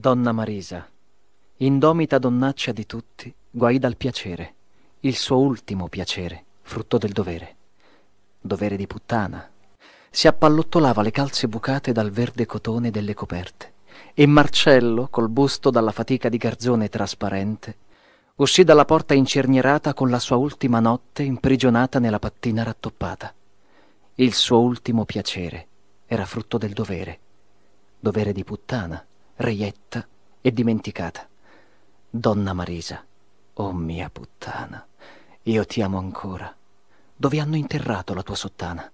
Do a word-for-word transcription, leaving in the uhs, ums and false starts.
Donna Marisa, indomita donnaccia di tutti, guai dal piacere, il suo ultimo piacere, frutto del dovere. Dovere di puttana. Si appallottolava le calze bucate dal verde cotone delle coperte e Marcello, col busto dalla fatica di garzone trasparente, uscì dalla porta incernierata con la sua ultima notte imprigionata nella pattina rattoppata. Il suo ultimo piacere era frutto del dovere. Dovere di puttana, reietta e dimenticata. Donna Marisa, oh mia puttana, io ti amo ancora. Dove hanno interrato la tua sottana?